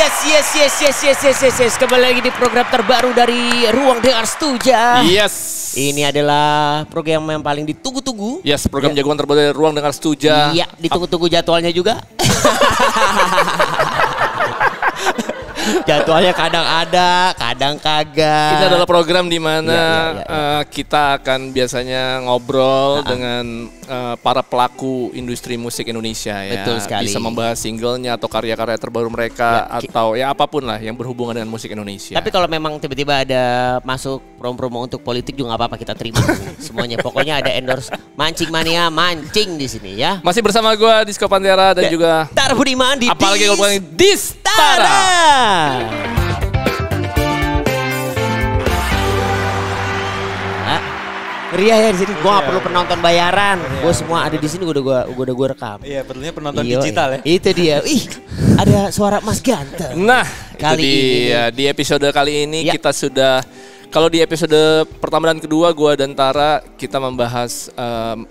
Yes. Kembali lagi di program terbaru dari Ruang Dengar Stuja. Yes. Ini adalah program yang paling ditunggu-tunggu. Yes, program jagoan terbaru dari Ruang Dengar Stuja. Iya, ditunggu-tunggu jadwalnya juga. Jadwalnya kadang ada, kadang kagak. Ini adalah program di mana kita akan biasanya ngobrol dengan para pelaku industri musik Indonesia. Ya. Betul sekali. Bisa membahas singlenya atau karya-karya terbaru mereka atau ya apapun lah yang berhubungan dengan musik Indonesia. Tapi kalau memang tiba-tiba ada masuk promo-promo untuk politik juga nggak apa-apa, kita terima semuanya. Pokoknya ada endorse mancing mania, mancing di sini ya. Masih bersama gue Diskopantera dan juga Tarra Budiman di apalagi kalau bukan Dis Tarra. Ria ya di sini. Gua nggak perlu penonton bayaran. Gua semua ada di sini. Udah gua rekam. Iya, perlunya penonton digital ya. Itu dia. Ih, ada suara Mas Ganteng. Nah, kali ini di episode kali ini kita sudah. Kalau di episode pertama dan kedua gue dan Tarra kita membahas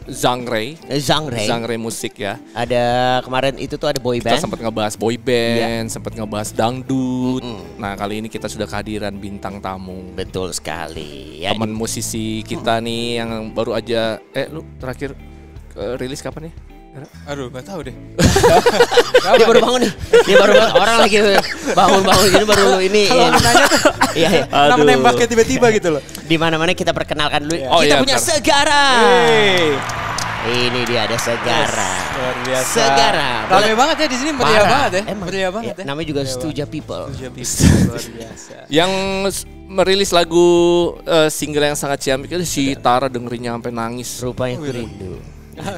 genre musik ya. Ada kemarin itu tuh ada boy band. Kita sempat ngebahas boy band, sempat ngebahas dangdut. Nah kali ini kita sudah kehadiran bintang tamu. Betul sekali. Ya. Teman musisi kita nih yang baru aja, lu terakhir rilis kapan ya? Aduh, gak tahu deh. Dia baru bangun nih. Dia baru bangun. Orang lagi bangun-bangun gini baru ini. Kalau menembaknya tiba-tiba gitu loh. Di mana-mana kita perkenalkan dulu. Kita punya Segara. Ini dia ada Segara. Luar biasa. Segara. Ramai banget ya di sini, meriah banget ya. Meriah banget ya. Namanya juga Stuja People. Luar biasa. Yang merilis lagu single yang sangat ciamik itu si Tarra dengerinnya sampai nangis. Rupanya Kurindu.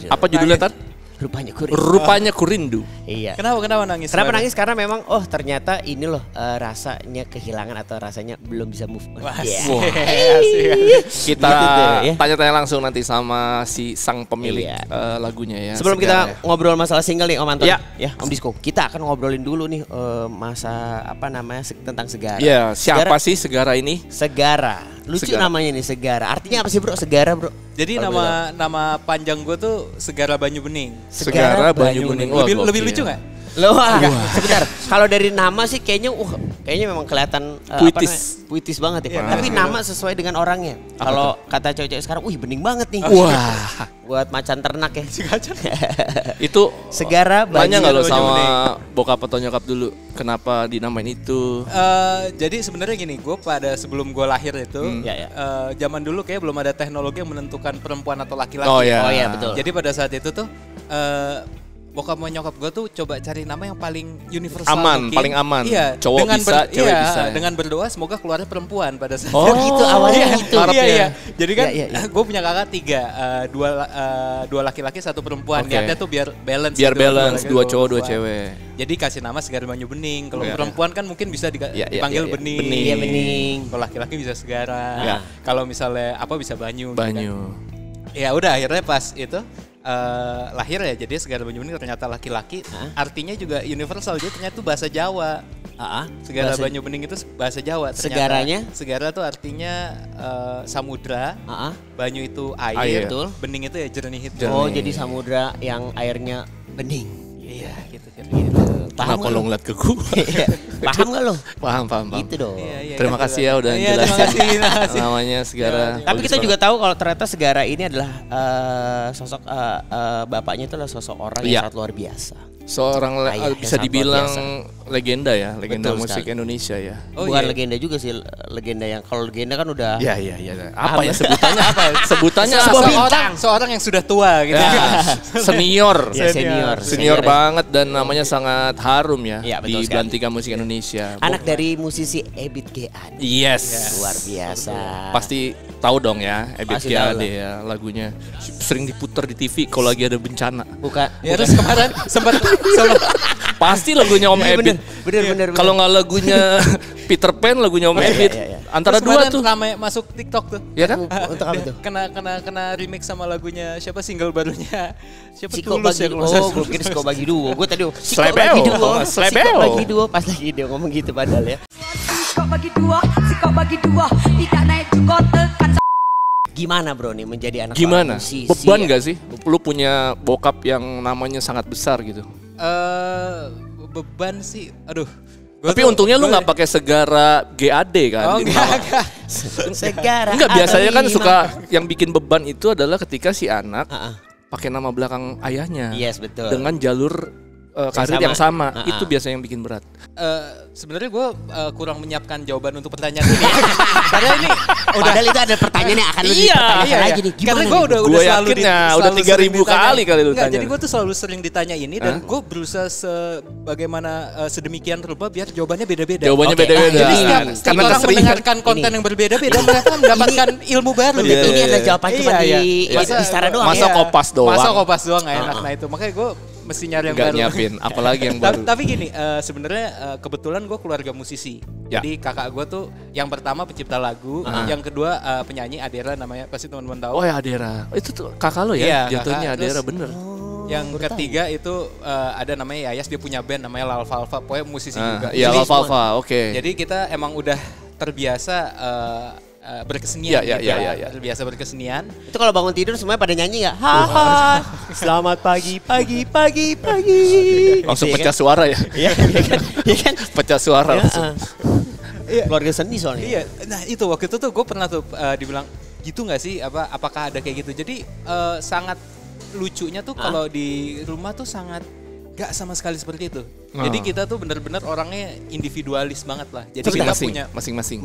Apa judulnya Tar? Rupanya Kurindu. Rupanya Kurindu. Iya. Kenapa nangis? Kenapa nangis? Karena memang ternyata ini loh rasanya kehilangan atau rasanya belum bisa move on. Kita tanya-tanya langsung nanti sama si sang pemilik lagunya ya. Sebelum kita ngobrol masalah single nih Om Anton, ya Om Disko, kita akan ngobrolin dulu nih masa apa namanya tentang Segara. Iya. Siapa sih Segara ini? Segara. Lucu namanya nih Segara. Artinya apa sih bro? Segara bro. Jadi nama panjang gue tuh Segara Banyu Bening. Segara Banyu Bening. Lebih lucu nggak? Loh, sebentar. Kalau dari nama sih kayaknya memang kelihatan puitis banget ya. Tapi nama sesuai dengan orangnya. Kalau kata cowok-cowok sekarang, bening banget nih. Wah, buat macan ternak ya. Itu Segara Banyu. Banyak nggak lo sama bokap atau nyokap dulu? Kenapa dinamain itu? Jadi sebenarnya gini, gue pada sebelum gue lahir itu, zaman dulu kayak belum ada teknologi yang menentukan perempuan atau laki-laki. Oh iya betul. Jadi pada saat itu tuh, bokap sama nyokap gue tuh coba cari nama yang paling universal. Aman, paling aman. Iya, cowok bisa, cewek bisa. Dengan berdoa semoga keluarnya perempuan pada saat itu. Oh gitu awalnya gitu. Iya. Jadi kan gue punya kakak 3, dua laki-laki, 1 perempuan. Niatnya tuh biar balance. Biar balance, 2 cowok, 2 cewek. Jadi kasih nama Segara Banyu Bening. Kalau perempuan kan mungkin bisa dipanggil Bening. Kalau laki-laki bisa Segara. Kalau misalnya apa bisa Banyu. Banyu. Ya udah akhirnya pas itu. Lahir ya, jadi Segara Banyu Bening ternyata laki-laki, artinya juga universal, jadi ternyata itu bahasa Jawa. Segara Banyu Bening itu bahasa Jawa. Ternyata, segaranya? Segara itu artinya samudra, banyu itu air, betul. Bening itu ya jernih itu. Oh jadi samudra yang airnya bening. Iya gitu. Paham gak lo ngeliat ke gue? Paham gak lo? Paham. Gitu dong. Terima kasih ya udah jelasin namanya Segara. Tapi kita juga tahu kalau ternyata Segara ini adalah sosok, bapaknya itu adalah sosok orang yang sangat luar biasa. Seorang bisa dibilang legenda ya, legenda musik Indonesia ya. Bukan legenda juga sih, legenda yang kalau legenda kan udah. Iya. Apa ya sebutannya? Sebutannya seorang yang sudah tua gitu. Senior banget dan namanya sangat harum ya, di Belantika Musik Indonesia. Anak dari musisi Ebiet G. Ade. Yes. Luar biasa. Pasti tahu dong ya, Ebiet G. Ade ya lagunya. Sering diputar di TV kalau lagi ada bencana. Bukan. Ya terus kemarin sempat pasti lagunya Om Ebiet. Bener. Kalau nggak lagunya Peter Pan, lagunya Om Ebiet. Antara dua tuh. Ramai masuk TikTok tuh. Iya kan? Untuk apa tuh? Kena remix sama lagunya siapa single barunya? Siapa Tulus ya? Oh, gue kira Siko Bagi Duo. Gue tadi Siko Bagi Duo pas lagi dia ngomong gitu padahal ya. Siko Bagi Duo tidak naik juga tekan. Gimana bro nih menjadi anak musisi? Beban gak sih? Lu punya bokap yang namanya sangat besar gitu? Beban sih, aduh Tapi untungnya lu nggak pakai Segara GAD kan? Oh, enggak. Segara. Enggak, biasanya kan suka yang bikin beban itu adalah ketika si anak pakai nama belakang ayahnya. Yes, betul. Dengan jalur karir yang sama. Itu biasanya yang bikin berat. Sebenarnya gue kurang menyiapkan jawaban untuk pertanyaan ini. Karena ini padahal itu ada pertanyaan yang akan lebih lagi nih. Karena gue udah selalu ditanya. Udah 3.000 kali lu tanya. Jadi gue tuh selalu sering ditanya ini dan gue berusaha sebagaimana sedemikian rupa biar jawabannya beda-beda. Jawabannya beda-beda. Jadi setiap orang mendengarkan konten yang berbeda-beda mereka mendapatkan ilmu baru. Ini adalah jawaban cuma di setara doang. Masa kopas doang. Masa kopas doang gak enak. Nah itu makanya gue mesti nyari yang baru. Nyiapin, apalagi yang baru. Tapi gini, sebenarnya kebetulan gue keluarga musisi. Ya. Jadi kakak gue tuh yang pertama pencipta lagu, yang kedua penyanyi Adera namanya, pasti teman-teman tahu. Oh ya Adera, itu tuh kakak lo ya? Jatuhnya Adera, terus, bener. Yang ketiga itu ada namanya Yayas, dia punya band namanya Lalfalfa, pokoknya musisi juga. Iya Lalfalfa, oke. Jadi kita emang udah terbiasa berkesenian terbiasa berkesenian. Itu kalau bangun tidur semuanya pada nyanyi ya. Haha. Selamat pagi, pagi. Langsung pecah suara ya. Iya kan? Pecah suara langsung. Keluarga seni soalnya. Iya. Nah, itu waktu itu tuh gue pernah tuh dibilang gitu enggak sih apakah ada kayak gitu. Jadi sangat lucunya tuh kalau di rumah tuh sangat gak sama sekali seperti itu. Jadi kita tuh benar-benar orangnya individualis banget lah. Jadi kita punya masing-masing.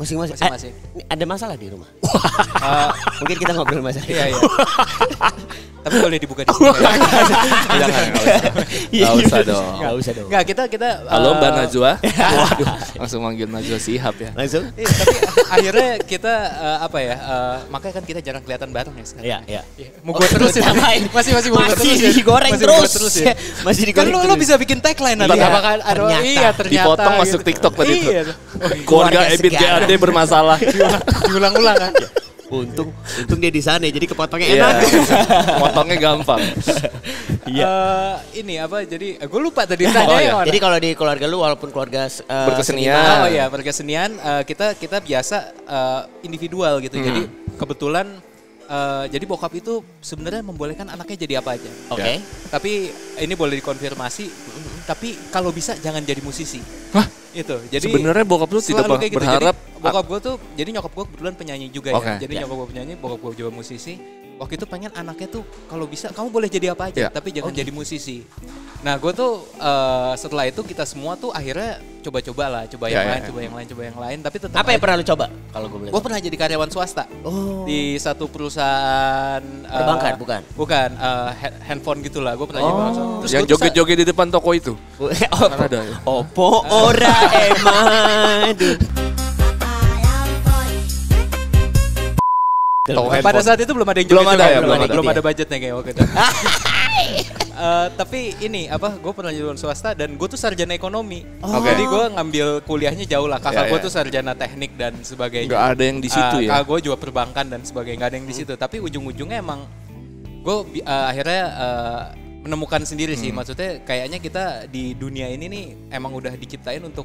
Ada masalah di rumah. Mungkin kita ngobrol masalah. Iya. Tapi boleh dibuka di sini. Enggak usah dong. Enggak, kita halo Mbak Najwa. Waduh, langsung manggil Najwa Sihab ya. Langsung. Tapi akhirnya kita makanya kan kita jarang kelihatan bareng ya sekarang. Iya. Mau gue terus ya. Masih digoreng terus. Masih digoreng. Kan lu bisa bikin tagline nanti. Ternyata dipotong masuk TikTok tadi itu. Keluarga Ebiet G. Ade bermasalah. Diulang-ulang kan. Untung dia di sana jadi kepotongnya enak. Potongnya gampang. Jadi gue lupa tadi tanya. Jadi kalau di keluarga lu walaupun keluarga berkesenian. Berkesenian kita biasa individual gitu. Jadi kebetulan jadi bokap itu sebenarnya membolehkan anaknya jadi apa aja. Oke. Tapi ini boleh dikonfirmasi. Tapi kalau bisa jangan jadi musisi. Hah? Itu. Jadi sebenarnya bokap lu tidak berharap. Jadi, bokap gue tuh, jadi nyokap gue kebetulan penyanyi juga ya. Jadi nyokap gue penyanyi, bokap gue juga musisi. Waktu itu pengen anaknya tuh kalau bisa kamu boleh jadi apa aja, tapi jangan jadi musisi. Nah gue tuh setelah itu kita semua tuh akhirnya coba yang lain. Tapi tetap apa yang pernah lu coba? Kalau gue boleh. Gue pernah jadi karyawan swasta di satu perusahaan. Perbankan bukan? Bukan, handphone gitulah. Gue pernah jadi karyawan swasta. Terus yang joget-joget di depan toko itu. Opo ora emadu. Pada saat itu belum ada yang belum ada budgetnya kayak waktu itu. Tapi ini gue pernah jualan swasta dan gue tuh sarjana ekonomi. Jadi gue ngambil kuliahnya jauh lah. Kakak gue tuh sarjana teknik dan sebagainya. Gak ada yang di situ ya. Kakak gue juga perbankan dan sebagainya. Gak ada yang di situ. Tapi ujung-ujungnya emang gue akhirnya menemukan sendiri sih. Maksudnya kayaknya kita di dunia ini nih emang udah diciptain untuk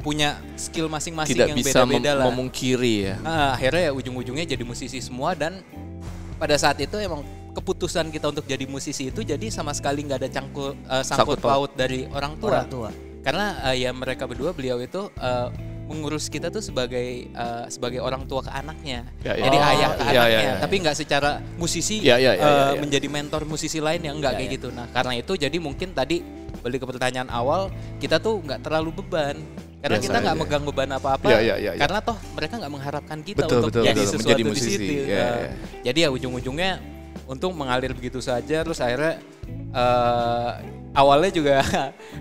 punya skill masing-masing yang beda-beda lah. Tidak bisa memungkiri ya. Akhirnya ya ujung-ujungnya jadi musisi semua dan pada saat itu emang keputusan kita untuk jadi musisi itu jadi sama sekali nggak ada sangkut paut dari orang tua. Karena ya mereka berdua beliau itu mengurus kita tuh sebagai orang tua ke anaknya. Jadi ayah ke anaknya, tapi nggak secara musisi menjadi mentor musisi lain yang nggak kayak gitu. Nah karena itu jadi mungkin tadi balik ke pertanyaan awal kita tuh nggak terlalu beban. Karena kita nggak megang beban apa-apa, karena toh mereka nggak mengharapkan kita untuk jadi sesuatu di situ. Jadi ya ujung-ujungnya untung mengalir begitu saja, terus akhirnya awalnya juga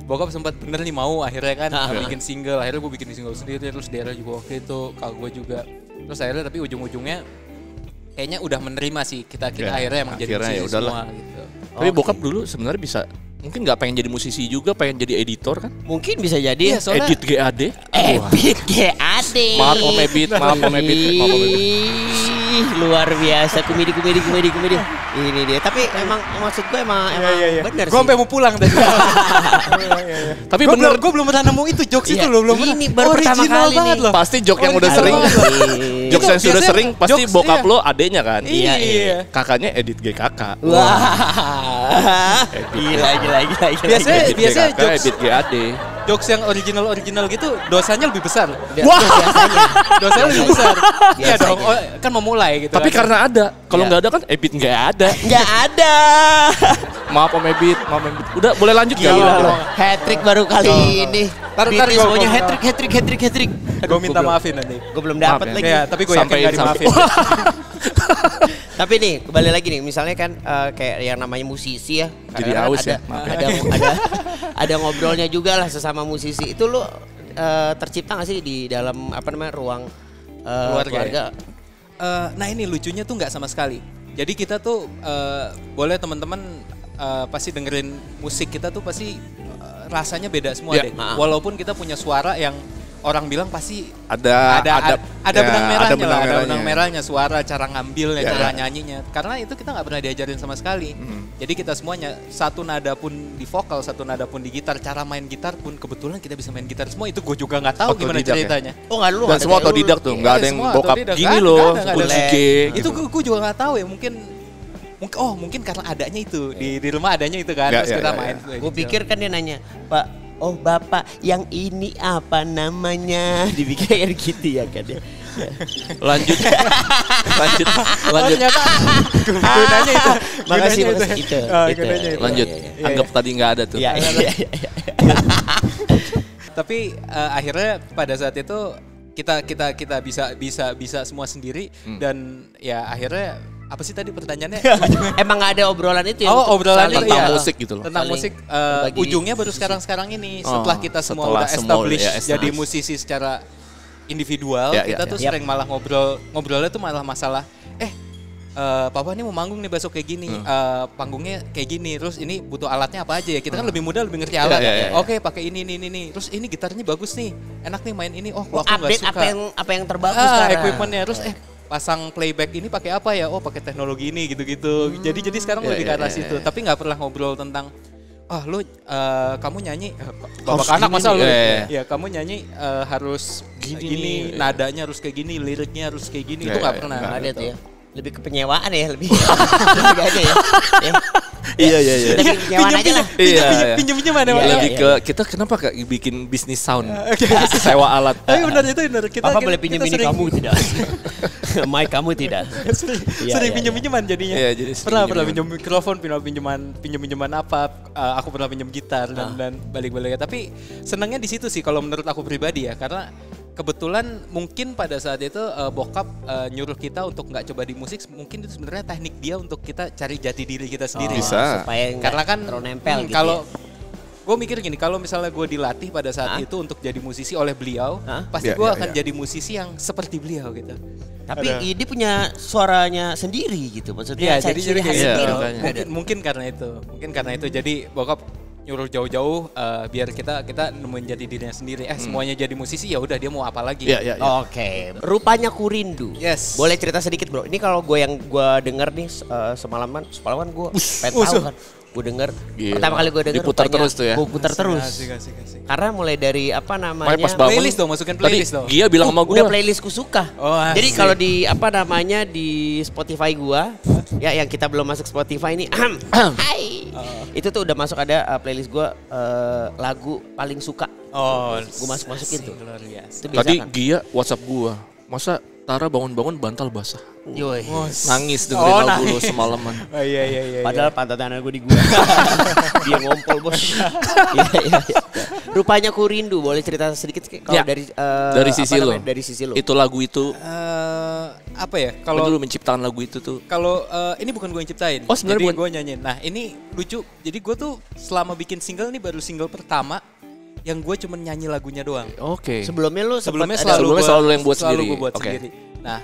bokap sempat bener nih mau akhirnya kan bikin single, akhirnya gue bikin single sendiri, terus Dera juga waktu itu, kakak gue juga, terus akhirnya tapi ujung-ujungnya kayaknya udah menerima sih kita akhirnya emang jadi musisi semua gitu. Tapi bokap dulu sebenarnya bisa mungkin nggak pengen jadi musisi juga, pengen jadi editor kan? Mungkin bisa jadi. Ebiet G. Ade. Ebiet G. Ade. Maaf Om Ebiet. Luar biasa komedi. Ini dia. Tapi emang maksud gue emang bener sih. Gue sampai mau pulang tadi. Tapi bener gue belum pernah nemu itu jokes itu loh. Ini baru pertama kali nih. Pasti jokes yang udah sering. Jokes yang sudah sering pasti bokap lo adenya kan. Iya. Kakaknya Ebiet G. Kakak. Wah. Gila. Biasanya jokes Ebiet G. Ade. jokes yang original gitu dosanya lebih besar. Wah, dosanya lebih besar. Iya dong, kan memulai gitu. Tapi kan karena ada, kalau nggak ada kan Ebiet nggak ada. Nggak ada. Maaf Om Ebiet, maaf Ebiet. Udah boleh lanjut ya? Hat-trick baru kali ini. Ntar semuanya hat-trick. Gue minta maafin nanti. Gue belum dapat lagi. Ya, tapi gue yakin nggak dimaafin. Tapi nih kembali lagi nih, misalnya kan kayak yang namanya musisi ya. Jadi aus ya. Ada ngobrolnya juga lah sesama musisi. Itu lu tercipta gak sih di dalam apa namanya ruang keluarga? Nah ini lucunya tuh nggak sama sekali. Jadi kita tuh boleh teman-teman pasti dengerin musik kita tuh pasti rasanya beda semua deh. Walaupun kita punya suara yang orang bilang pasti ada benang merahnya suara, cara ngambilnya, cara nyanyinya. Karena itu kita nggak pernah diajarin sama sekali. Jadi kita semuanya satu nada pun di vokal, satu nada pun di gitar, cara main gitar pun kebetulan kita bisa main gitar semua. Itu gue juga nggak tahu gimana ceritanya. Ya? Oh nggak dulu. Dan semua otodidak tuh, nggak ada yang bokap gini loh, kunci. Itu gue juga nggak tahu ya mungkin karena adanya itu di rumah adanya itu kan terus kita main. Gue pikir kan dia nanya Pak. Oh bapak yang ini apa namanya dibikin gitu ya kan ya. Lanjut. Gunanya itu. Makasih itu. Lanjut. Anggap tadi nggak ada tuh. Tapi akhirnya pada saat itu kita bisa semua sendiri dan ya akhirnya apa sih tadi pertanyaannya? Emang gak ada obrolan itu ya? Oh obrolan itu ya. Tentang musik gitu loh. Tentang musik ujungnya baru sekarang-sekarang ini. Setelah kita semua udah establish jadi musisi secara individual. Kita tuh sering malah ngobrolnya tuh malah masalah. Papa ini mau manggung nih besok kayak gini. Panggungnya kayak gini. Terus ini butuh alatnya apa aja ya. Kita kan lebih muda lebih ngerti alat. Oke pakai ini. Terus ini gitarnya bagus nih. Enak nih main ini. Oh aku gak suka. Apa yang terbagus sekarang. Equipmentnya. Terus pasang playback ini pakai apa ya? Oh pakai teknologi ini gitu-gitu. Jadi sekarang lebih ke arah situ. Tapi nggak pernah ngobrol tentang, ah lu kamu nyanyi bapak anak masa lu? Ya kamu nyanyi harus gini, nadanya harus kayak gini, liriknya harus kayak gini. Itu nggak pernah. Ada tuh ya. Lebih ke penyewaan ya lebih. Iya. Penyewaan aja lah. Pinjam ada mana? Lebih ke kita kenapa gak bikin bisnis sound? Sewa alat. Tapi benar itu benar kita. Apa boleh pinjam ini kamu tidak? Mic kamu tidak. Sering pinjam-pinjaman jadinya. Pernah pinjam mikrofon, pinjam-pinjaman apa? Aku pernah pinjam gitar dan balik-balik. Tapi senangnya di situ sih kalau menurut aku pribadi ya karena. Kebetulan mungkin pada saat itu bokap nyuruh kita untuk nggak coba di musik, mungkin itu sebenarnya teknik dia untuk kita cari jati diri kita sendiri. Bisa. Supaya karena kan nempel gitu. Kalau gue mikir gini, kalau misalnya gue dilatih pada saat itu untuk jadi musisi oleh beliau, pasti gue akan jadi musisi yang seperti beliau gitu. Tapi dia punya suaranya sendiri gitu, maksudnya. Iya, jadi sendiri. Mungkin karena itu. Jadi bokap nyuruh jauh-jauh biar kita nemuin jadi dirinya sendiri. Semuanya jadi musisi ya udah dia mau apa lagi. Oke. Rupanya Kurindu. Yes. Boleh cerita sedikit bro. Ini kalau gue denger nih semalaman gue pengen tahu kan. Gue denger. Gila. Pertama kali gue denger. Diputar terus tuh ya. Gue putar terus. Asik. Karena mulai dari apa namanya. Playlist dong, masukin playlist dong. Dia bilang sama gue. Udah playlistku suka. Jadi kalau di apa namanya di Spotify gue. Ya yang kita belum masuk Spotify ini. Itu tuh udah masuk ada playlist gue lagu paling suka. Gue masukin tuh. Tadi Gia WhatsApp gue. Masa Tara bangun-bangun bantal basah. Nangis dengerin lagu lo semalaman. Padahal pantat gue di gua. Dia ngompol bos. Rupanya Ku Rindu. Boleh cerita sedikit kalau dari sisi lo. Dari sisi lo. Itu lagu itu. Apa ya? Kalau dulu menciptakan lagu itu tuh. Kalau ini bukan gue yang ciptain. Oh sebenarnya bukan gue nyanyiin. Nah ini lucu. Jadi gue tuh selama bikin single ini baru single pertama. Yang gue cuma nyanyi lagunya doang. Oke. Sebelumnya selalu yang buat sendiri. Sendiri. Nah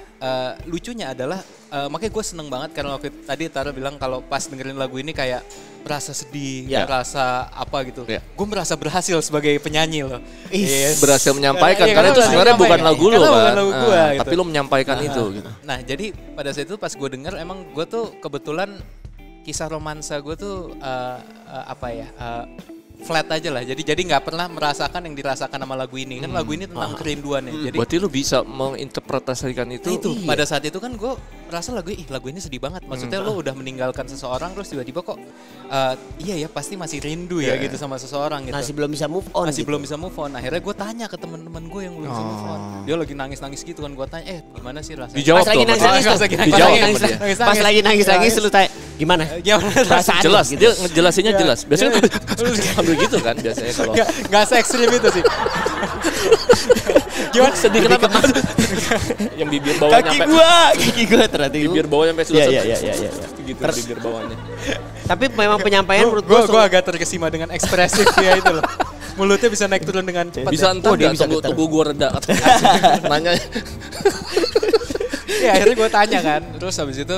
lucunya adalah makanya gue seneng banget karena waktu tadi Tara bilang kalau pas dengerin lagu ini kayak merasa sedih, merasa apa gitu. Gue merasa berhasil sebagai penyanyi loh. Berhasil menyampaikan karena itu sebenarnya bukan lagu lo kan. Gitu. Tapi lo menyampaikan itu. Gitu. Nah jadi pada saat itu pas gue denger emang gue tuh kebetulan kisah romansa gue tuh flat aja lah. Jadi nggak pernah merasakan yang dirasakan sama lagu ini. Kan lagu ini tentang kerinduan ya. Berarti lu bisa menginterpretasikan itu. Pada saat itu kan gue merasa lagu ini sedih banget. Maksudnya lo udah meninggalkan seseorang terus tiba-tiba kok iya ya pasti masih rindu ya gitu sama seseorang gitu. Masih belum bisa move on. Masih gitu. Belum bisa move on. Akhirnya gue tanya ke teman-teman gue yang belum bisa move on. Dia lagi nangis-nangis gitu kan, gue tanya gimana sih rasanya? Dijawab tuh. Pas lagi nangis-nangis lu tanya gimana? Jelas gitu. Dia ngejelasinnya jelas. Biasanya ambil gitu kan biasanya kalau. Enggak se-ekstrem itu sih. Gimana sedih kenapa? Yang bibir bawah nyampe kaki gua ternyata bibir bawah nyampe susah. Iya. Gitu bibir bawahnya. Tapi memang penyampaian menurut gua agak terkesima dengan ekspresif dia itu loh. Mulutnya bisa naik turun dengan cepat. Bisa entar dia tunggu gua reda. Nanya. Ya akhirnya gue tanya kan. Terus habis itu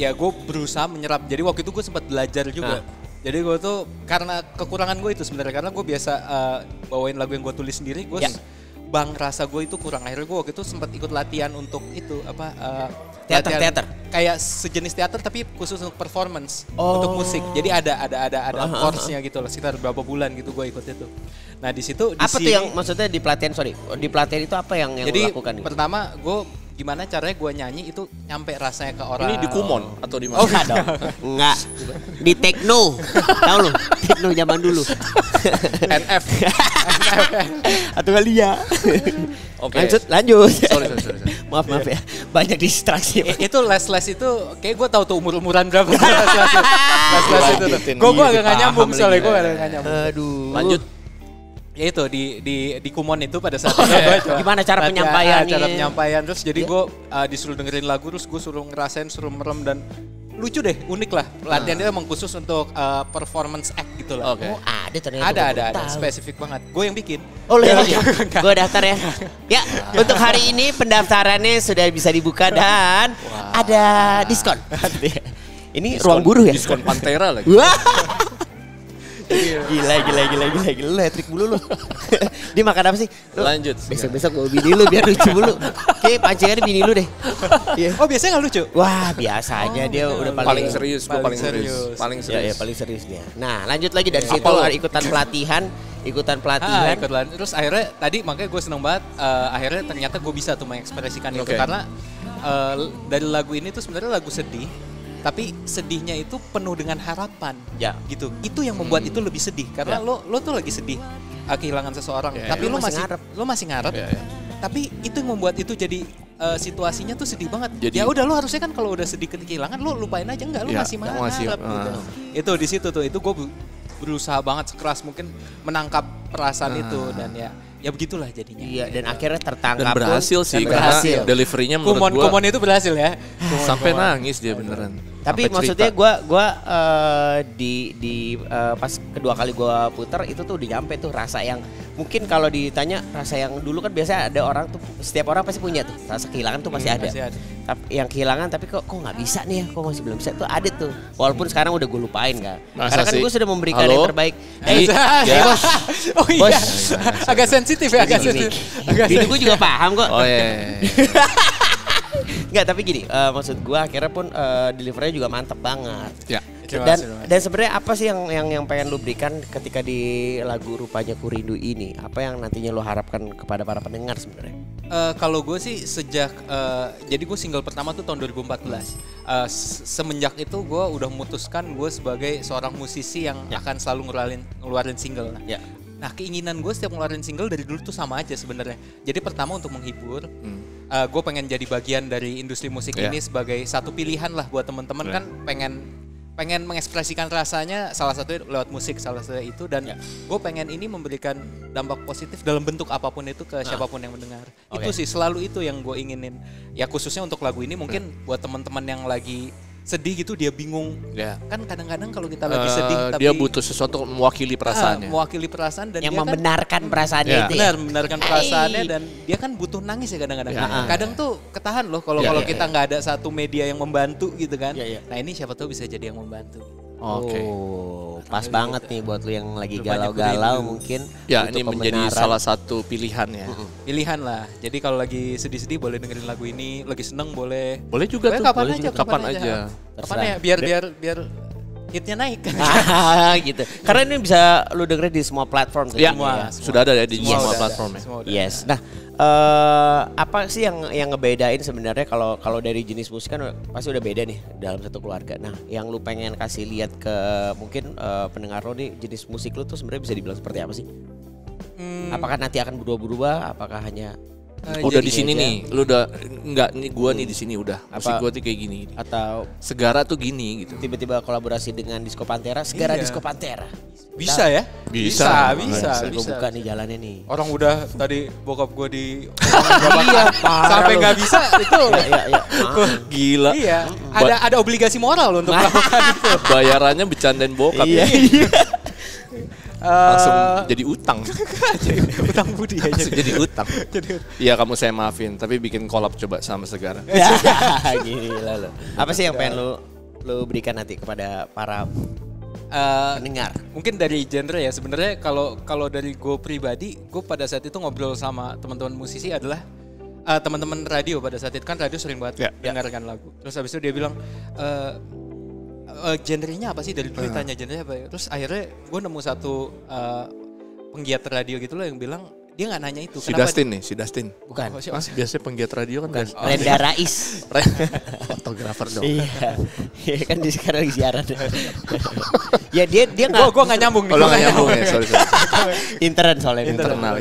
ya gue berusaha menyerap. Jadi waktu itu gue sempat belajar juga. Jadi gue tuh karena kekurangan gue itu sebenarnya. Karena gue biasa bawain lagu yang gue tulis sendiri. Gue rasa gue itu kurang. Akhirnya gue waktu itu sempat ikut latihan untuk itu apa teater. Kayak sejenis teater tapi khusus untuk performance, untuk musik. Jadi ada course-nya gitu loh. Sekitar berapa bulan gitu gue ikut itu. Nah di situ apa tuh yang maksudnya di pelatihan, sorry, di pelatihan itu apa yang lo lakukan? Jadi pertama gue gimana caranya gue nyanyi itu nyampe rasanya ke orang. Ini di Kumon atau di mana? Oh, enggak dong. Enggak. Di Tekno. Tahu lu? Tekno zaman dulu. NF. Atau kali ya. Oke. Lanjut. Sorry. Maaf ya. Banyak distraksi. Itu les-les itu kayak gue tahu tuh umur-umuran berapa. Les-les itu tuh. Gue agak gak nyambung soalnya. Gue agak gak nyambung. Aduh. Lanjut. Ya itu di Kumon itu pada saat itu gimana cara penyampaian? Cara penyampaian terus jadi gue disuruh dengerin lagu terus gue suruh ngerasain, suruh merem dan lucu deh, unik lah. Latihan dia emang khusus untuk performance act gitu lah. Okay. Oh ada ternyata. Ada spesifik banget. Gue yang bikin. Oh ya, gue daftar ya. Ya untuk hari ini pendaftarannya sudah bisa dibuka dan ada diskon. Ini diskon, ruang guru ya. Diskopantera lagi. Gila, trik bulu lu. Dia makan apa sih? Lu, lanjut. Besok-besok gue bini lu biar lucu bulu. Oke, pancingannya bini lu deh. Yeah. Oh biasanya gak lucu? Wah biasanya dia udah paling serius. Gue paling serius. Paling serius. Ya, paling serius dia. Nah lanjut lagi dari situ ikutan pelatihan. Terus akhirnya tadi makanya gue seneng banget. Akhirnya ternyata gue bisa tuh mengekspresikan itu. Karena dari lagu ini tuh sebenarnya lagu sedih. Tapi sedihnya itu penuh dengan harapan, gitu. Itu yang membuat itu lebih sedih, karena lo tuh lagi sedih kehilangan seseorang, tapi lo masih ngarep. Tapi itu yang membuat itu jadi situasinya tuh sedih banget. Ya udah lo harusnya kan kalau udah sedih kehilangan lo lupain aja, enggak lo masih ngarep. Gitu. Itu di situ tuh, itu gue berusaha banget sekeras mungkin menangkap perasaan itu dan ya begitulah jadinya. Iya, dan akhirnya tertangkap. Dan berhasil sih, karena delivery-nya menurut gue. Kumon itu berhasil ya. Sampai nangis dia beneran. Tapi maksudnya gue pas kedua kali gue puter itu tuh udah nyampe tuh rasa yang mungkin kalau ditanya rasa yang dulu kan biasanya ada orang tuh, setiap orang pasti punya tuh rasa kehilangan tuh pasti ada. Yang kehilangan tapi kok nggak bisa nih ya, kok masih belum bisa tuh ada tuh. Walaupun sekarang udah gue lupain kan. Karena kan gue sudah memberikan yang terbaik. Bos. Oh iya. Agak sensitif ya, agak sensitif. Bini gue juga paham kok. Oh iya. Enggak, tapi gini, maksud gue akhirnya pun delivery-nya juga mantep banget. Ya. Dan sebenarnya apa sih yang pengen lu berikan ketika di lagu Rupanya Kurindu ini? Apa yang nantinya lu harapkan kepada para pendengar sebenarnya? Kalau gue sih sejak jadi gue single pertama tuh tahun 2014. Semenjak itu gue udah memutuskan gue sebagai seorang musisi yang akan selalu ngeluarin single. Nah, keinginan gue setiap ngeluarin single dari dulu tuh sama aja sebenarnya. Jadi pertama untuk menghibur. Gue pengen jadi bagian dari industri musik ini sebagai satu pilihan lah buat teman-teman kan pengen mengekspresikan rasanya salah satunya lewat musik salah satunya itu dan gue pengen ini memberikan dampak positif dalam bentuk apapun itu ke siapapun yang mendengar. Itu sih selalu itu yang gue inginin. Ya khususnya untuk lagu ini mungkin buat teman-teman yang lagi sedih gitu dia bingung. Kan kadang-kadang kalau kita lagi sedih tapi dia butuh sesuatu mewakili perasaannya. Mewakili perasaan dan yang dia membenarkan perasaannya itu. Membenarkan perasaannya dan dia kan butuh nangis ya kadang-kadang. Kadang tuh ketahan loh kalau kita nggak ada satu media yang membantu gitu kan. Nah ini siapa tahu bisa jadi yang membantu. Oke. Oh, pas banget nih buat lu yang lagi galau-galau mungkin. Ya ini menjadi salah satu pilihan ya. Pilihan lah. Jadi kalau lagi sedih-sedih boleh dengerin lagu ini, lagi seneng boleh. Boleh juga tuh. Kapan aja. Kapan ya biar marketnya naik kan. Gitu. Karena ini bisa lu dengerin di semua platform. Ya, semua, ya. Sudah ada ya di semua platformnya. Yes. Nah, apa sih yang ngebedain sebenarnya kalau dari jenis musik kan pasti udah beda nih dalam satu keluarga. Nah, yang lu pengen kasih lihat ke mungkin pendengar lo nih, jenis musik lu tuh sebenarnya bisa dibilang seperti apa sih? Apakah nanti akan berubah-berubah? Apakah hanya udah di sini nih, lu udah enggak nih gua nih di sini udah. Musik gua tuh kayak gini. Atau Segara tuh gini gitu. Tiba-tiba kolaborasi dengan Diskopantera, Segara iya. Diskopantera. Bisa ya? Bisa. Buka nih jalannya nih. Orang udah tadi bokap gua di sampai nggak bisa itu. Iya. Gila. Iya. Ada obligasi moral loh untuk melakukan itu. Bayarannya bercandain bokap ya. Langsung jadi utang. Utang budi aja. Jadi utang. Iya kamu saya maafin, tapi bikin kolab coba sama Segara. Gila loh. Apa sih yang pengen lu berikan nanti kepada para pendengar? Mungkin dari genre ya, sebenarnya kalau dari gue pribadi, gue pada saat itu ngobrol sama teman-teman musisi adalah teman-teman radio pada saat itu kan radio sering banget dengarkan lagu. Terus habis itu dia bilang, genrenya apa sih dari beritanya genrenya apa? Terus akhirnya gue nemu satu penggiat radio gitu loh yang bilang dia nggak nanya itu. Si Dustin. Bukan. Oh, biasanya penggiat radio kan. Bukan. Oh, Renda Rais. Fotografer dong. Iya kan di sekarang lagi siaran. Ya dia nggak. Gue nggak nyambung. Kalau nggak nyambung ya sorry. Intern soalnya. Internal.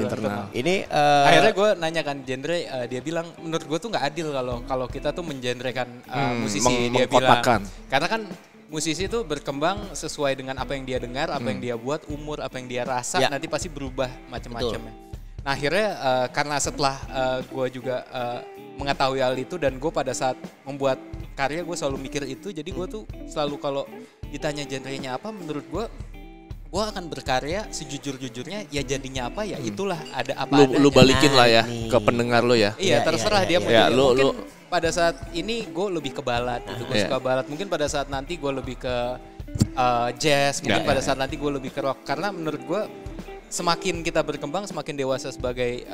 Ini akhirnya gue nanya kan genre, dia bilang menurut gue tuh nggak adil kalau kita tuh mengenrekan musisi dia bilang. Karena kan musisi itu berkembang sesuai dengan apa yang dia dengar, apa yang dia buat, umur, apa yang dia rasa, nanti pasti berubah macam-macamnya. Nah akhirnya karena setelah gue juga mengetahui hal itu dan gue pada saat membuat karya gue selalu mikir itu, jadi gue tuh selalu kalau ditanya genrenya apa, menurut gue akan berkarya sejujur-jujurnya, ya jadinya apa ya itulah ada apa adanya. Lu balikin lah ya ke pendengar lo ya. Iya terserah dia mau mungkin pada saat ini gue lebih ke balad gitu, gue suka balad, mungkin pada saat nanti gue lebih ke jazz, mungkin pada saat nanti gue lebih ke rock, karena menurut gue semakin kita berkembang, semakin dewasa sebagai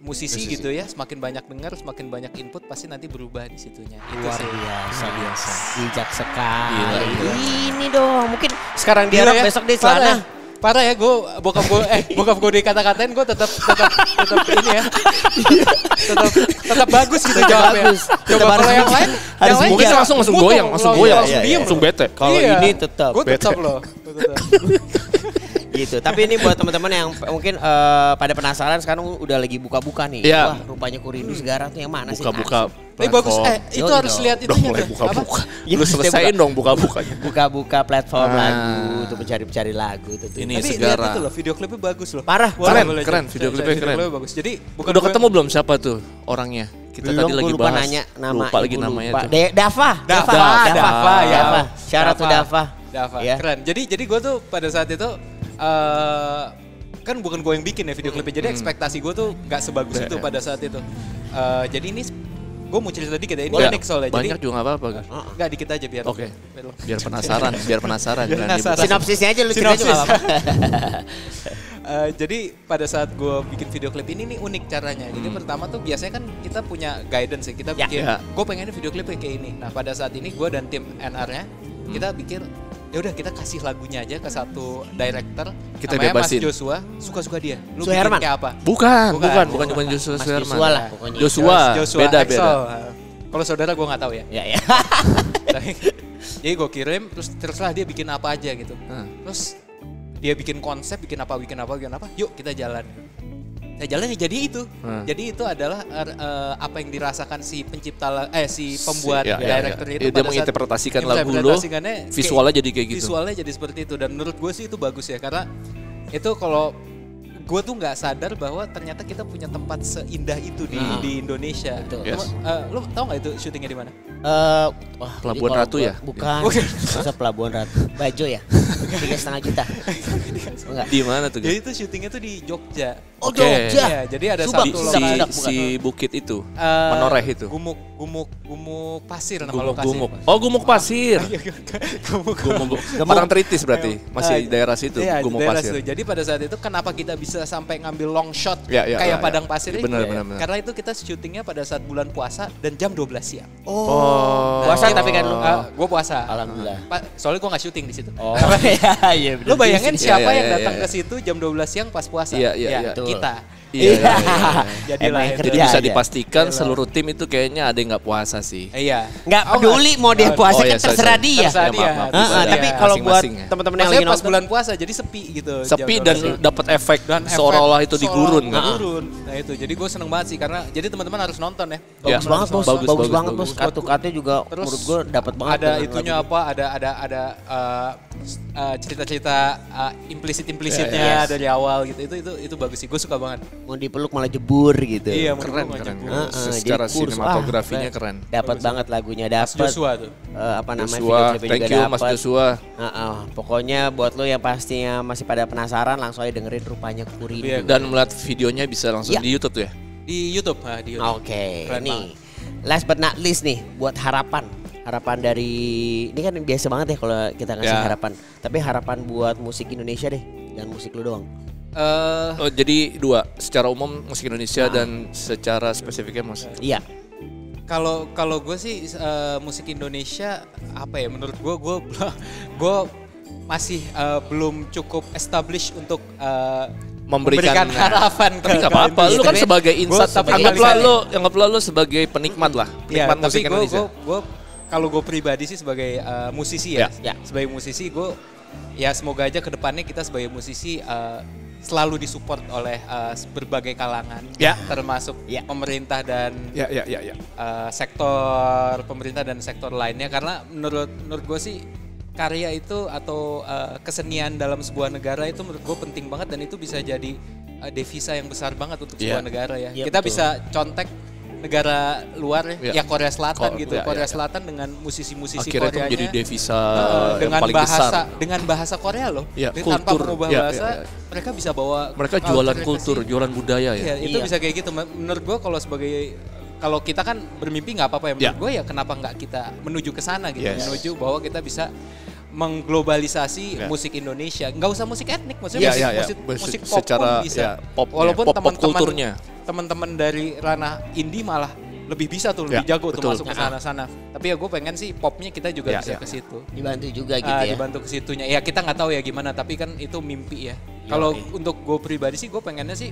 musisi gitu ya, semakin banyak dengar, semakin banyak input, pasti nanti berubah di situnya. Luar biasa. Bijak sekali. Ini dong, mungkin sekarang dia ya, besok di sana. Parah ya, bokap gue dikata-katain, gue tetap ini ya, tetap bagus gitu jawabnya. Coba kalau yang lain, mungkin langsung goyang, langsung bete. Kalau ini tetap bete. Gue tetap loh. Gitu. Tapi ini buat teman-teman yang mungkin pada penasaran sekarang udah lagi buka-buka nih. Yeah. Wah, Rupanya Kurindu Segara tuh yang mana buka-buka sih? Buka-buka. Bagus. Itu harus lihat itu ya. Buka-buka. Ya, lu selesaiin dong buka-bukanya. Buka-buka platform lagu, tuh mencari-cari lagu tuh. Ini tapi Segara. Lihat itu loh, video klipnya bagus loh. Parah. Keren, video klipnya keren. Bagus. Jadi udah ketemu belum siapa tuh orangnya? Kita belum, tadi lagi lupa bahas. Nanya nama. Lupa lagi namanya tuh. Dava. Ya. Syarat tuh Dava. Keren. Jadi gue tuh pada saat itu kan bukan gue yang bikin ya video klipnya, jadi ekspektasi gue tuh gak sebagus itu pada saat itu. Jadi ini gue mau cerita dikit ya, ini unik soalnya. Banyak jadi, juga gak apa-apa kan? Gak dikit aja biar. Oke, biar penasaran. Sinopsisnya aja lu cerita juga gak apa-apa. Jadi pada saat gue bikin video klip ini unik caranya. Jadi pertama tuh biasanya kan kita punya guidance ya, kita bikin gue pengennya video klipnya kayak ini. Nah pada saat ini gue dan tim NR-nya kita pikir, ya udah kita kasih lagunya aja ke satu director, kita namanya bebasin. Mas Joshua, suka-suka dia. Lu Suherman? Kayak apa? Bukan cuma Joshua Suherman. Joshua, beda. Kalau saudara gue nggak tahu ya. Iya. Jadi gue kirim, terus terserah dia bikin apa aja gitu. Terus dia bikin konsep, bikin apa, yuk kita jalan. Nah jalannya jadi itu. Jadi itu adalah apa yang dirasakan si pencipta si pembuat directornya itu. Dia menginterpretasikan lagu lo, visualnya jadi kayak gitu. Visualnya jadi seperti itu dan menurut gue sih itu bagus ya, karena itu kalau gue tuh nggak sadar bahwa ternyata kita punya tempat seindah itu di Indonesia. Yes. Lo tau nggak itu syutingnya di mana? Pelabuhan Ratu ya? Bukan. Masa Pelabuhan Ratu. Bajo ya? 3,5 juta. Di mana tuh? Jadi itu syutingnya tuh di Jogja. Jogja. Ya, jadi ada satu lokasi si bukit itu, Menoreh itu. Gumuk pasir nama lokasi. Gumuk pasir. Gumuk. Parang Tritis berarti masih daerah situ. Gumuk pasir. Jadi pada saat itu kenapa kita bisa bisa sampai ngambil long shot kayak padang pasir ini. Benar. Karena itu kita syutingnya pada saat bulan puasa dan jam 12 siang. Oh. Puasa tapi kan gue puasa. Alhamdulillah. Soalnya gue gak syuting di situ. Oh. Iya. Lo bayangin siapa yang datang ke situ jam 12 siang pas puasa? Iya. Kita. Iya. Jadi bisa dipastikan seluruh tim itu kayaknya ada yang nggak puasa sih. Iya. Nggak peduli mau dia puasa kan terserah dia. Tapi kalau buat teman-teman yang lagi pas bulan puasa jadi sepi gitu. Sepi dan dapat efek seolah-olah itu di gurun kan. Nah itu jadi gue seneng banget sih karena jadi teman-teman harus nonton ya. Bagus banget bos. Bagus banget bos. Kartu-kartunya juga menurut gue dapat banget. Ada itunya apa? Ada cerita-cerita implisit-implisitnya dari awal gitu. Itu bagus sih. Gue suka banget. Mau dipeluk malah jebur gitu. Iya, keren. Secara sinematografinya keren. Dapat banget lagunya, dapat. Mas Joshua tuh. Apa namanya? Thank you Mas Joshua. Pokoknya buat lo yang pastinya masih pada penasaran langsung aja dengerin Rupanya Kurindu. Dan melihat videonya bisa langsung di YouTube tuh ya? Di YouTube. Oke. Nih, last but not least nih buat harapan. Harapan dari, ini kan biasa banget ya kalau kita ngasih harapan. Tapi harapan buat musik Indonesia deh, jangan musik lo doang. Jadi dua, secara umum musik Indonesia dan secara spesifiknya mas. Iya. Kalau gue sih musik Indonesia apa ya? Menurut gue masih belum cukup established untuk memberikan harapan. Tapi nggak apa-apa. Lu kan sebagai insight, anggaplah lu sebagai penikmat lah. Penikmat musik Indonesia. Gue kalau gue pribadi sih sebagai musisi ya. Sebagai musisi gue ya semoga aja kedepannya kita sebagai musisi selalu disupport oleh berbagai kalangan, termasuk pemerintah dan sektor pemerintah dan sektor lainnya. Karena menurut gue sih karya itu atau kesenian dalam sebuah negara itu menurut gue penting banget dan itu bisa jadi devisa yang besar banget untuk sebuah negara ya. Kita bisa contek negara luar ya Korea Selatan gitu. Korea Selatan dengan musisi-musisi Koreanya. Akhirnya itu menjadi devisa yang paling besar. Dengan bahasa Korea loh. Tanpa mengubah bahasa mereka bisa bawa. Mereka jualan kultur, jualan budaya ya. Itu bisa kayak gitu. Menurut gue kalau kita kan bermimpi nggak apa-apa ya. Menurut gue ya kenapa nggak kita menuju ke sana gitu. Menuju bahwa kita bisa mengglobalisasi musik Indonesia. Nggak usah musik etnik, maksudnya musik pop secara, pun bisa. Walaupun teman-teman dari ranah indie malah lebih bisa tuh, lebih jago tuh masuk ke sana-sana. Tapi ya gue pengen sih popnya kita juga bisa ke situ. Dibantu juga gitu ya. Dibantu ke situnya. Ya kita nggak tahu ya gimana, tapi kan itu mimpi ya. Kalau untuk gue pribadi sih gue pengennya sih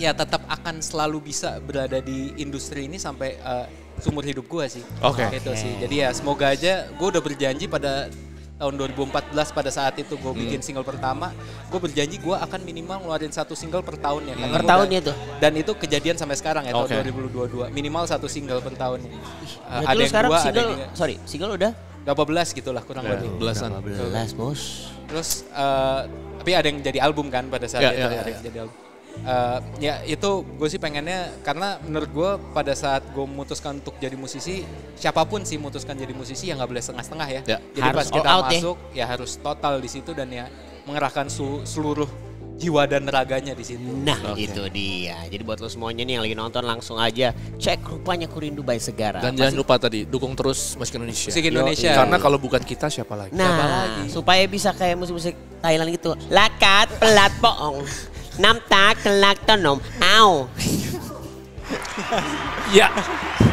ya tetap akan selalu bisa berada di industri ini sampai seumur hidup gue sih. Oke. Gitu sih. Jadi ya semoga aja gue udah berjanji pada tahun 2014 pada saat itu gue bikin single pertama, gue berjanji gue akan minimal ngeluarin 1 single per tahun ya. Per tahun itu? Dan itu kejadian sampai sekarang ya tahun 2022, minimal 1 single per tahun. Ada yang sekarang single udah? 18 gitu lah kurang lebih. 18 bos. Terus tapi ada yang jadi album kan pada saat itu. Ada yang jadi album. Ya itu gue sih pengennya karena menurut gue pada saat gue memutuskan untuk jadi musisi siapapun sih memutuskan jadi musisi ya nggak boleh setengah-setengah ya. Jadi harus pas kita masuk ya harus total di situ dan ya mengerahkan seluruh jiwa dan raganya di situ. Nah itu dia. Jadi buat lo semuanya nih yang lagi nonton langsung aja cek Rupanya Kurindu by Segara. Dan jangan lupa tadi dukung terus musik Indonesia. Musik Indonesia. Karena kalau bukan kita siapa lagi? Nah siapa lagi? Supaya bisa kayak musik-musik Thailand gitu. Lakat pelat poong. Nam tak kelak tonom, au. Ya,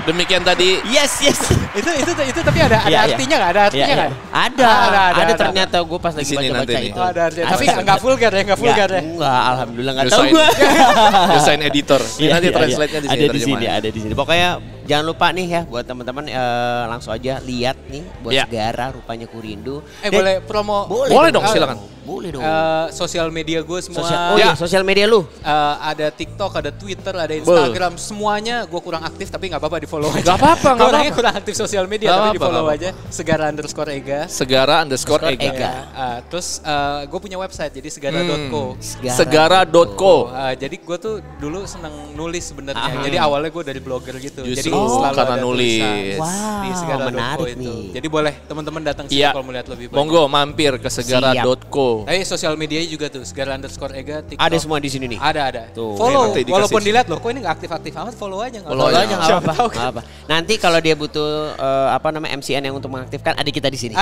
demikian tadi. Yes. Itu tapi ada artinya nggak? Ada artinya nggak? Ada ternyata gue pas lagi baca itu. Ada artinya. Tapi nggak vulgar ya, nggak vulgar ya. Nggak, alhamdulillah nggak tahu gue. Desain editor. Nanti translate-nya di sini. Ada di sini. Pokoknya jangan lupa nih ya buat teman-teman langsung aja lihat nih buat Segara Rupanya Kurindu. Boleh promo? Boleh dong, silakan. Boleh dong. Sosial media gue semua. Sosial media lu? Ada TikTok, ada Twitter, ada Instagram. Semuanya gue kurang aktif tapi gak apa-apa di follow aja. Gak apa-apa. Orangnya kurang aktif sosial media tapi di follow aja. Segara_ega. Segara_ega. Terus gue punya website jadi segara.co. Segara.co. Jadi gue tuh dulu seneng nulis sebenarnya. Jadi awalnya gue dari blogger gitu. Jadi selalu ada nulis. Wow, di segara.co itu. Jadi boleh teman-teman datang sini kalau mau lihat lebih banyak. Monggo mampir ke segara.co. follow. Tapi sosial medianya juga tuh, segara_ega, TikTok. Ada semua di sini nih? Ada. Tuh. Follow, walaupun dilihat loh, kok ini gak aktif-aktif amat, follow aja. Follow aja gak apa-apa. Nanti kalau dia butuh MCN yang untuk mengaktifkan, ada kita di sini.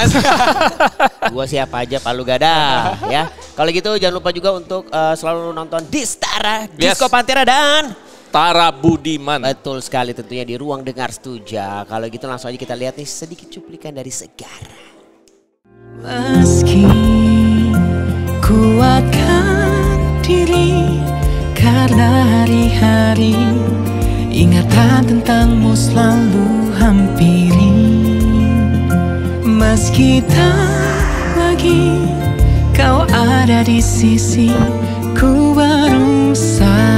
Gua siapa aja, Palu Gada. Ya. Kalau gitu jangan lupa juga untuk selalu nonton Distara, Diskopantera dan... Tarra Budiman. Betul sekali, tentunya di Ruang Dengar Stuja. Kalau gitu langsung aja kita lihat nih sedikit cuplikan dari Segara. Meski kuatkan diri karena hari-hari ingatan tentangmu selalu hampiri. Meski tak lagi kau ada di sisi ku berusaha